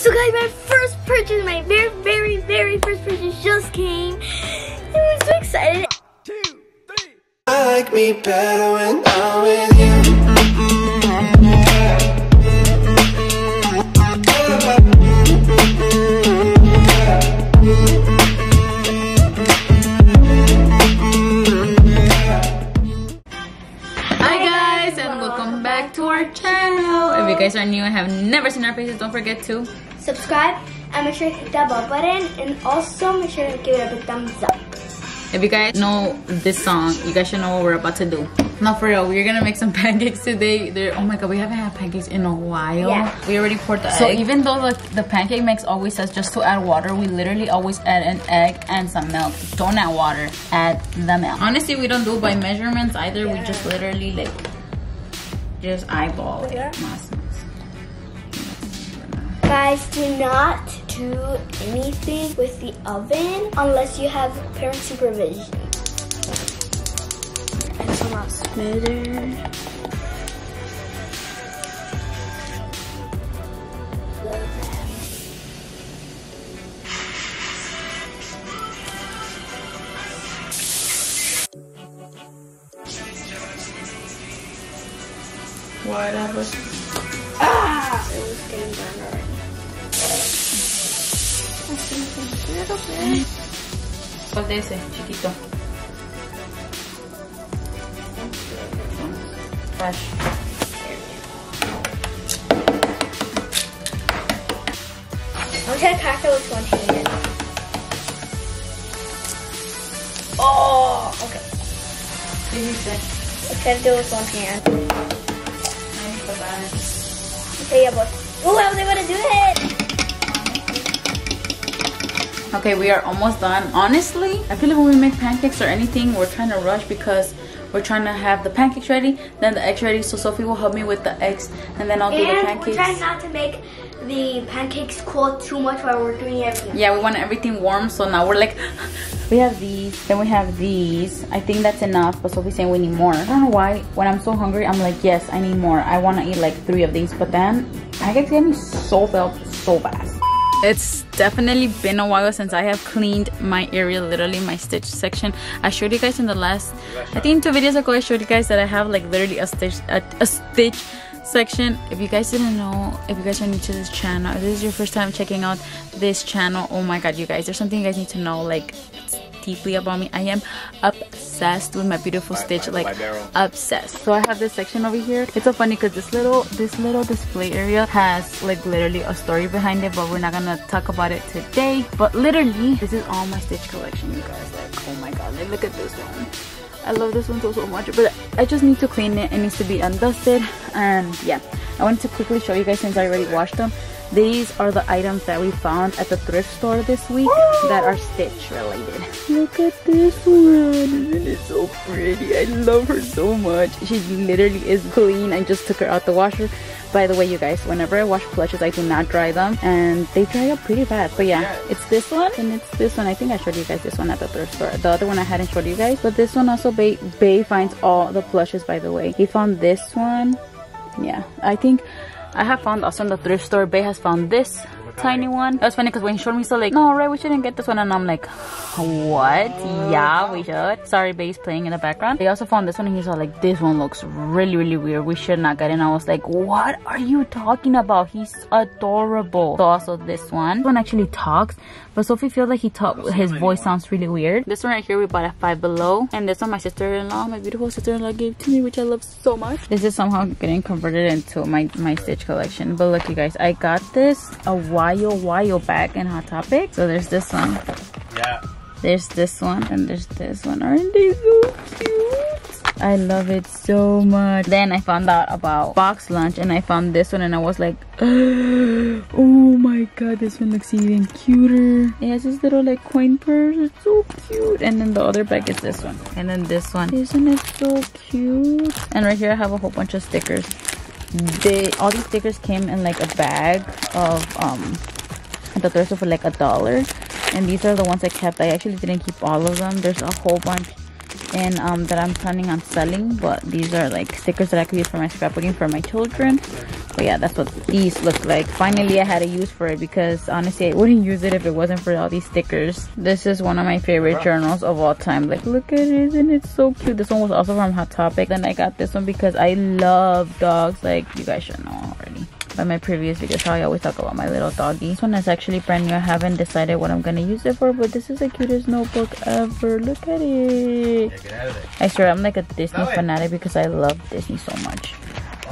So guys, my first purchase, my very first purchase just came. And I'm so excited. 1, 2, 3. I like me better when I'm with you. If you guys are new and have never seen our faces, don't forget to subscribe and make sure to hit that bell button, and also make sure to give it a big thumbs up. If you guys know this song, you guys should know what we're about to do. No, for real, we're gonna make some pancakes today. Oh my god, we haven't had pancakes in a while. Yeah. We already poured the egg. So even though the pancake mix always says just to add water, we literally always add an egg and some milk. Don't add water, add the milk. Honestly, we don't do by measurements either. Yeah. We just literally just eyeball it. Yeah. Guys, do not do anything with the oven unless you have parent supervision. And some out smoother. Whatever. Ah! It was getting done already. ¿Cuál de ese, chiquito? Fresh. I'm gonna crack it with one hand. Oh, okay. ¿Qué dice? I tried to do it with one hand. Okay, yeah, boy. Oh, I was able to do it! Okay, we are almost done. Honestly, I feel like when we make pancakes or anything, we're trying to rush because we're trying to have the pancakes ready, then the eggs ready. So Sophie will help me with the eggs, and then I'll do the pancakes. We're trying not to make the pancakes cold too much while we're doing everything. Yeah, we want everything warm. So now we're like, we have these, then we have these. I think that's enough, but Sophie's saying we need more. I don't know why. When I'm so hungry, I'm like, yes, I need more. I want to eat like 3 of these, but then pancakes get me so filled so fast. It's definitely been a while since I have cleaned my area, literally my Stitch section. I showed you guys in the last, I think 2 videos ago, I showed you guys that I have like literally a Stitch section. If you guys didn't know, if you guys are new to this channel, if this is your first time checking out this channel, oh my god, you guys, there's something you guys need to know, like deeply about me. I am obsessed with my beautiful Stitch, like obsessed. So I have this section over here. It's so funny because this little display area has like literally a story behind it, but we're not gonna talk about it today. But literally, this is all my Stitch collection, you guys. Like, oh my god, like, look at this one. I love this one so much, but I just need to clean it. It needs to be undusted, and yeah, I wanted to quickly show you guys since I already washed them. These are the items that we found at the thrift store this week that are Stitch related. Look at this one. Isn't it so pretty? I love her so much. She literally is clean. I just took her out the washer. By the way, you guys, whenever I wash plushes, I do not dry them, and they dry up pretty fast. But yeah, it's this one and it's this one. I think I showed you guys this one at the thrift store. The other one I hadn't showed you guys. But this one also, Bay finds all the plushes, by the way. He found this one. Yeah, I think I have found also in the thrift store. Bae has found this tiny one. That's funny because when he showed me, so like, no, right, we shouldn't get this one, and I'm like, what? Yeah, we should. Sorry, Bae's playing in the background. They also found this one, and he's all like, this one looks really weird. We should not get it. And I was like, what are you talking about? He's adorable. So also this one. This one actually talks, but Sophie feels like he talks. His voice sounds really weird. This one right here we bought at Five Below, and this one my sister-in-law, my beautiful sister-in-law, gave to me, which I love so much. This is somehow getting converted into my Stitch collection. But look, you guys, I got this a while back in Hot Topic. So there's this one. Yeah. There's this one, and there's this one. Aren't they so cute? I love it so much. Then I found out about Box Lunch, and I found this one, and I was like, oh my god, this one looks even cuter. It has this little like coin purse. It's so cute. And then the other bag is this one, and then this one. Isn't it so cute? And right here I have a whole bunch of stickers. All these stickers came in like a bag of the thrift store for like $1, and these are the ones I kept. I actually didn't keep all of them. There's a whole bunch in that I'm planning on selling, but these are like stickers that I could use for my scrapbooking for my children. But yeah, that's what these look like. Finally I had a use for it, because honestly I wouldn't use it if it wasn't for all these stickers. This is one of my favorite journals of all time. Like, look at it, isn't it so cute? This one was also from Hot Topic. Then I got this one because I love dogs, like you guys should know already by my previous videos how I always talk about my little doggy. This one is actually brand new. I haven't decided what I'm gonna use it for, but this is the cutest notebook ever. Look at it. Yeah, get out of there. I swear I'm like a Disney fanatic because I love Disney so much.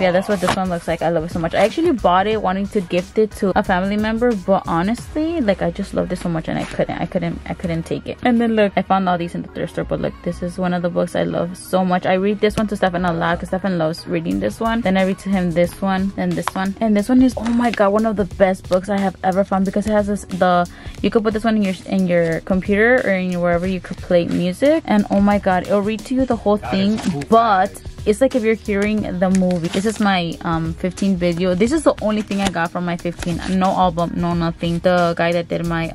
Yeah, that's what this one looks like. I love it so much. I actually bought it wanting to gift it to a family member, but honestly, like, I just loved it so much and I couldn't take it. And then look, I found all these in the thrift store, but look, this is one of the books I love so much. I read this one to Stefan a lot because Stefan loves reading this one. Then I read to him this one, then this one, and this one is, oh my god, one of the best books I have ever found, because it has this, the, you could put this one in your computer or in wherever you could play music, and oh my god, it'll read to you the whole thing, but it's like if you're hearing the movie. This is my 15 video. This is the only thing I got from my 15. No album, no nothing. The guy that did my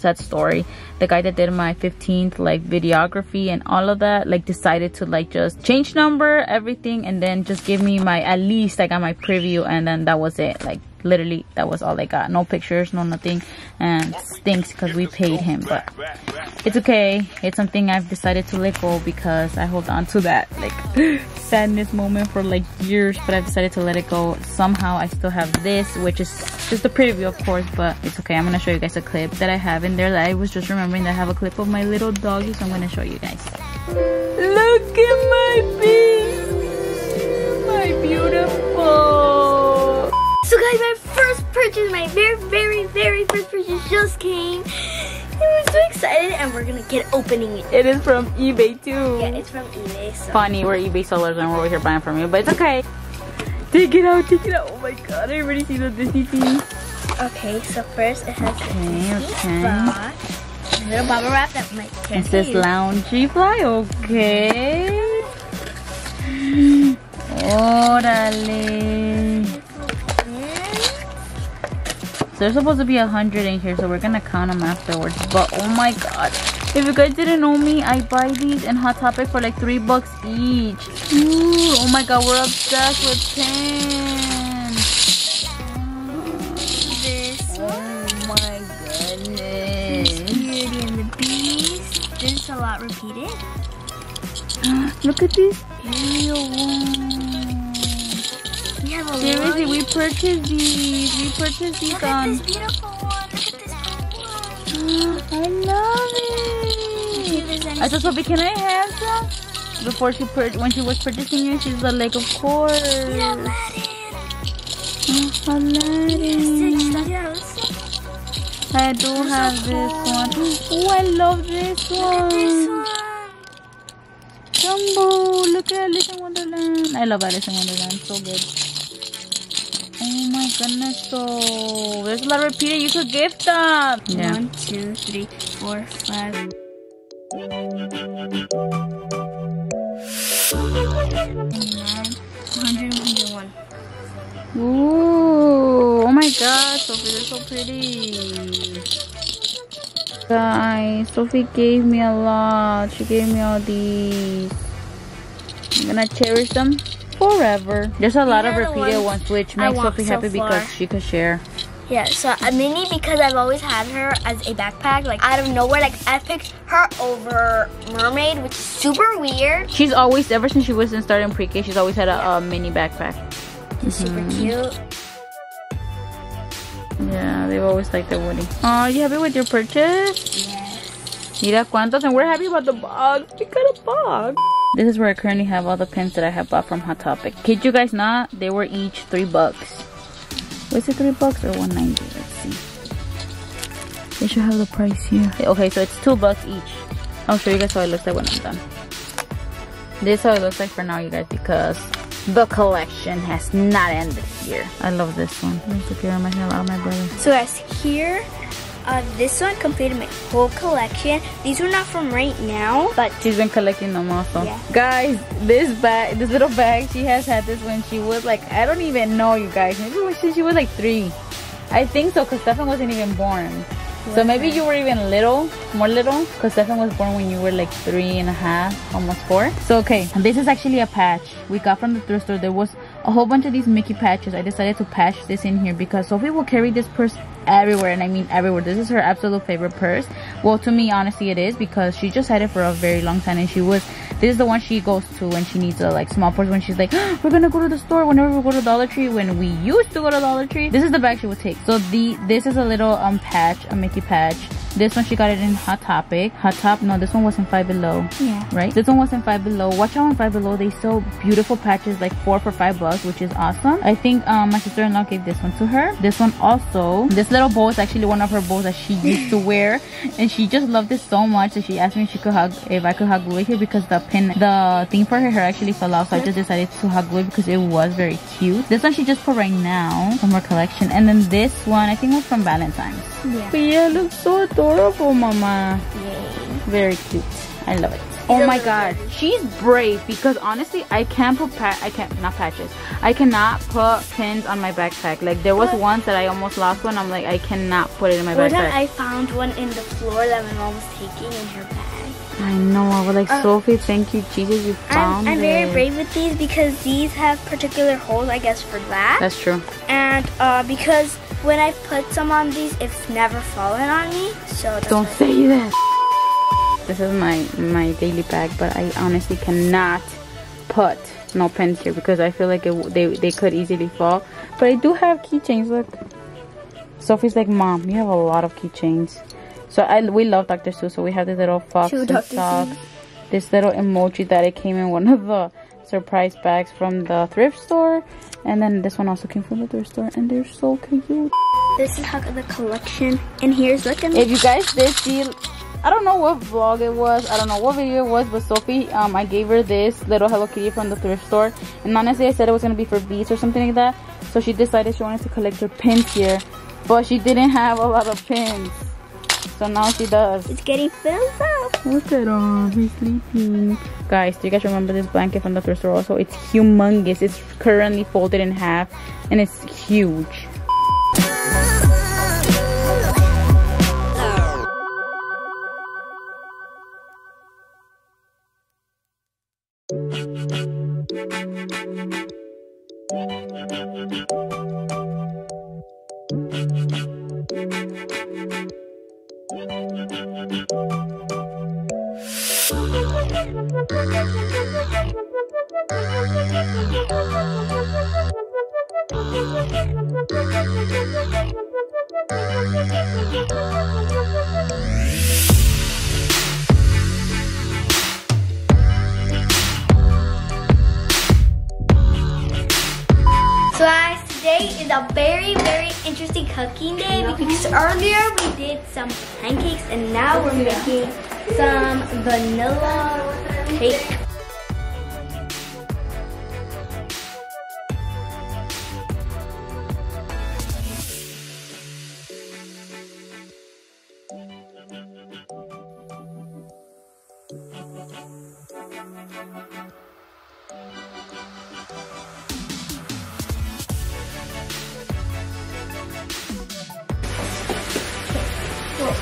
sad story, the guy that did my 15th like videography and all of that, like decided to like just change number, everything, and then just give me my, at least I got my preview, and then that was it. Like literally that was all I got. No pictures, no nothing, and stinks because we paid him, but it's okay. It's something I've decided to let go because I hold on to that like sadness moment for like years, but I've decided to let it go somehow. I still have this, which is just a preview of course, but it's okay. I'm gonna show you guys a clip that I have in there that I was just remembering that I have a clip of my little doggy, so I'm gonna show you guys. Look at my baby, my beautiful. So guys, my first purchase, my very, very first purchase just came, and we're so excited, and we're gonna get opening it. It is from eBay too. Yeah, it's from eBay. So. Funny, we're eBay sellers and we're over here buying from you, but it's okay. Take it out, take it out. Oh my god, I already see the Disney thing. Okay, so first it has the Disney box. A little bubble wrap that might get it. It says Loungefly, okay. Orale. There's supposed to be 100 in here, so we're gonna count them afterwards, but oh my god, if you guys didn't know me, I buy these in Hot Topic for like $3 each. Ooh, oh my god, we're obsessed with pins. This one. Oh my goodness. Beauty and the Beast. There's a lot repeated. Look at this real one. Seriously, we purchased these. We purchased these. Look at this beautiful one. Look at this one. I love it. I just told me, can I have some? Before she when she was purchasing it, she's like, of course. Aladdin. Oh, Aladdin. I do have this one. Oh, I love this one. Look at this one. Jumbo. Look at Alice in Wonderland. I love Alice in Wonderland. So good. Oh my goodness, so there's a lot of repeated. You could gift them. Yeah. 1, 2, 3, 4, 5. Ooh, oh my god, Sophie, they're so pretty. Guys, Sophie gave me a lot. She gave me all these. I'm gonna cherish them forever. There's a lot of repeated ones, which makes Sophie happy because she could share. Yeah, so a mini, because I've always had her as a backpack, like out of nowhere, like I picked her over Mermaid, which is super weird. She's always, ever since she was in starting pre-K, she's always had a mini backpack. It's super cute. Yeah, they've always liked the Woody. Oh, you happy with your purchase? Yes. Mira cuántos, and we're happy about the box. We got a box. This is where I currently have all the pins that I have bought from Hot Topic. Kid you guys not, they were each $3. Was it $3 or $1.90? Let's see. They should have the price here. Okay, so it's $2 each. I'll show you guys how it looks like when I'm done. This is how it looks like for now, you guys, because the collection has not ended here. I love this one. So guys, here. This one completed my whole collection. These were not from right now, but she's been collecting them also. Yeah. Guys, this little bag, she has had this when she was like, I don't even know, you guys. Maybe when she was like 3. I think so, because Stefan wasn't even born. What? So maybe you were even little, more little, because Stefan was born when you were like 3 and a half, almost 4. So okay, this is actually a patch we got from the thrift store. There was a whole bunch of these Mickey patches. I decided to patch this in here because Sophie will carry this purse everywhere, and I mean everywhere. This is her absolute favorite purse. Well, to me, honestly, it is, because she just had it for a very long time, and she was, this is the one she goes to when she needs a like small purse, when she's like, we're gonna go to the store, whenever we go to Dollar Tree, when we used to go to Dollar Tree. This is the bag she would take. So this is a little patch, a Mickey patch. This one she got it in Hot Topic. No, this one was in Five Below. Yeah. Right? This one was in Five Below. Watch out on Five Below. They sell beautiful patches, like 4 for $5, which is awesome. I think my sister-in-law gave this one to her. This one also. This little bow is actually one of her bows that she used to wear. And she just loved it so much that she asked me if I could hot glue it here, because the pin, the thing for her hair actually fell off. So I just decided to hot glue it because it was very cute. This one she just put right now from her collection. And then this one, I think was from Valentine's. Yeah. But yeah, it looks so adorable. Adorable, mama. Yay. Very cute. I love it. Oh my god, she's brave, because honestly I can't put I cannot put pins on my backpack. Like there was once that I almost lost one. I'm like, I cannot put it in my backpack. I found one in the floor that my mom was taking in her bag. I know. I was like, Sophie, thank you, Jesus, you found it. I'm very brave with these because these have particular holes, I guess, for that. That's true. And because when I put some on these, it's never fallen on me. So don't say that. This is my daily bag, but I honestly cannot put no pins here because I feel like they could easily fall. But I do have keychains. Look, Sophie's like, Mom, you have a lot of keychains. So we love Dr. Seuss, so we have this little fox and dog, this little emoji that it came in one of the surprise bags from the thrift store, and then this one also came from the thrift store, and they're so cute. This is the collection, and here's looking. If you guys did see, I don't know what vlog it was, I don't know what video it was, but Sophie, I gave her this little Hello Kitty from the thrift store, and honestly, I said it was gonna be for Beats or something like that. So she decided she wanted to collect her pins here, but she didn't have a lot of pins. So now she does. It's getting filled up. Look at him. He's sleeping. Guys, do you guys remember this blanket from the thrift store also? It's humongous. It's currently folded in half. And it's huge. So guys, today is a very, very interesting cooking day because earlier we did some pancakes and now we're making some vanilla cake.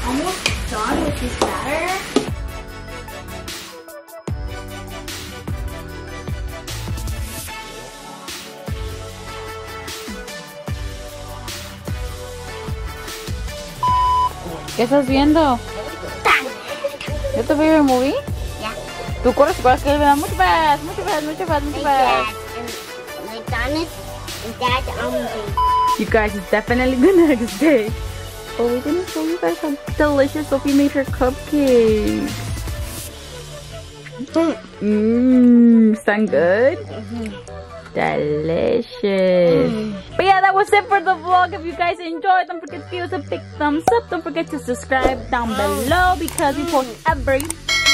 Almost done with this batter. ¿Qué estás viendo? ¿Yo te veo en movie? Yeah. ¿Tú corres? ¿Corres? Mucho más. My dad is dead on me. You guys, it's definitely the next day. But we didn't show you guys how delicious Sophie made her cupcakes. Sound good? Delicious. But yeah, that was it for the vlog. If you guys enjoyed, don't forget to give us a big thumbs up. Don't forget to subscribe down below because we post every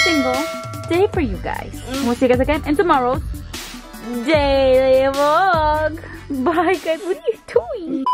single day for you guys. We'll see you guys again in tomorrow's daily vlog. Bye guys, what are you doing?